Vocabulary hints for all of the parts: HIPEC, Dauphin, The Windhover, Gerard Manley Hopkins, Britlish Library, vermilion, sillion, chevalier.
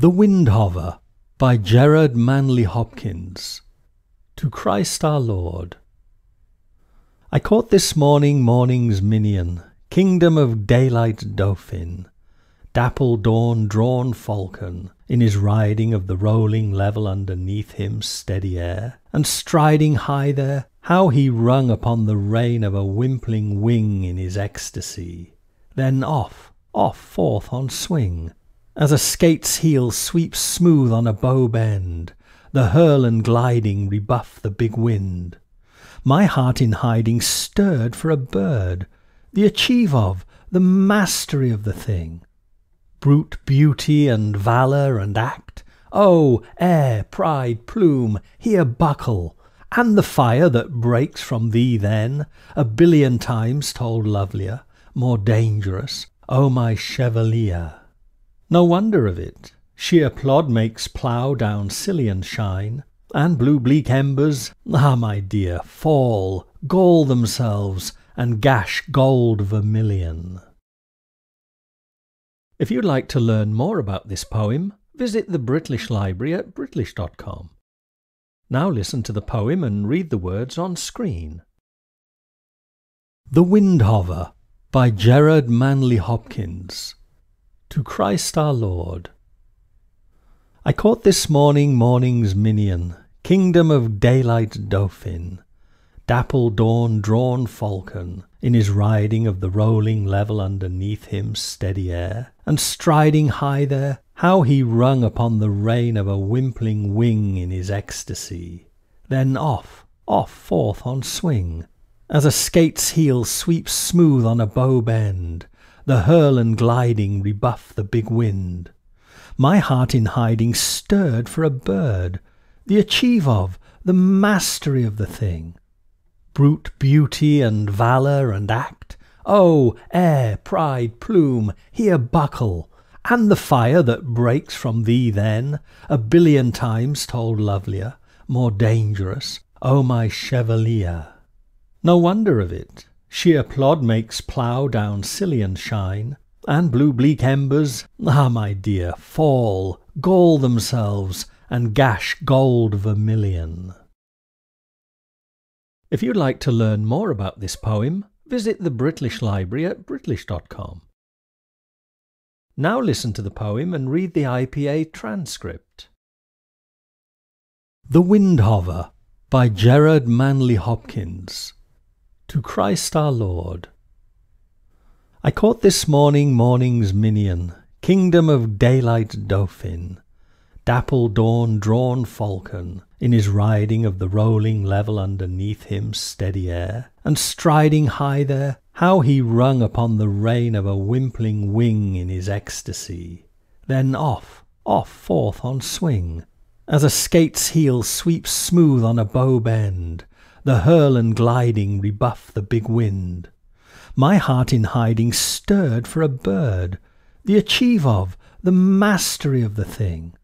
The Windhover by Gerard Manley Hopkins. To Christ our Lord. I caught this morning morning's minion, kingdom of daylight Dauphin, dapple dawn drawn falcon, in his riding of the rolling level underneath him steady air, and striding high there, how he rung upon the rein of a wimpling wing in his ecstasy, then off forth on swing, as a skate's heel sweeps smooth on a bow bend, the hurl and gliding rebuff the big wind. My heart in hiding stirred for a bird, the achieve of, the mastery of the thing. Brute beauty and valour and act, oh, air, pride, plume, here buckle, and the fire that breaks from thee then, a billion times told lovelier, more dangerous, oh my chevalier. No wonder of it, sheer plod makes plough down sillion shine, and blue bleak embers, ah my dear, fall, gall themselves, and gash gold vermilion. If you'd like to learn more about this poem, visit the British Library at british.com. Now listen to the poem and read the words on screen. The Windhover by Gerard Manley Hopkins. To Christ our Lord. I caught this morning morning's minion, kingdom of daylight Dauphin, dapple dawn drawn falcon, in his riding of the rolling level underneath him steady air, and striding high there, how he rung upon the rein of a wimpling wing in his ecstasy, then off forth on swing, as a skate's heel sweeps smooth on a bow bend, the hurl and gliding rebuff the big wind. My heart in hiding stirred for a bird, the achieve of, the mastery of the thing. Brute beauty and valour and act, oh, air, pride, plume, here buckle, and the fire that breaks from thee then, a billion times told lovelier, more dangerous, oh my chevalier. No wonder of it. Sheer plod makes plough down sillion shine, and blue bleak embers, ah my dear, fall, gall themselves, and gash gold vermilion. If you'd like to learn more about this poem, visit the British Library at british.com. Now listen to the poem and read the IPA transcript. The Windhover by Gerard Manley Hopkins. To Christ our Lord. I caught this morning morning's minion, kingdom of daylight Dauphin, dapple dawn drawn falcon, in his riding of the rolling level underneath him steady air, and striding high there, how he rung upon the rein of a wimpling wing in his ecstasy, then off forth on swing, as a skate's heel sweeps smooth on a bow bend, the hurl and gliding rebuff the big wind. My heart in hiding stirred for a bird, the achieve of, the mastery of the thing.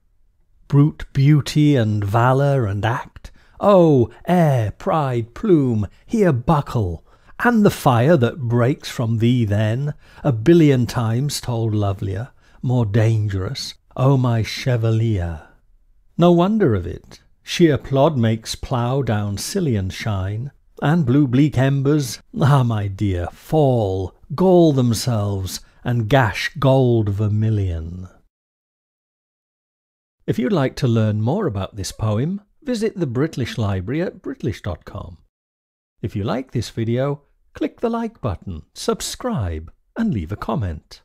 Brute beauty and valour and act, oh, air, pride, plume, here buckle, and the fire that breaks from thee then, a billion times told lovelier, more dangerous, oh my chevalier. No wonder of it. Sheer plod makes plough down sillion shine, and blue bleak embers, ah my dear, fall, gall themselves, and gash gold vermilion. If you'd like to learn more about this poem, visit the British Library at british.com. If you like this video, click the like button, subscribe, and leave a comment.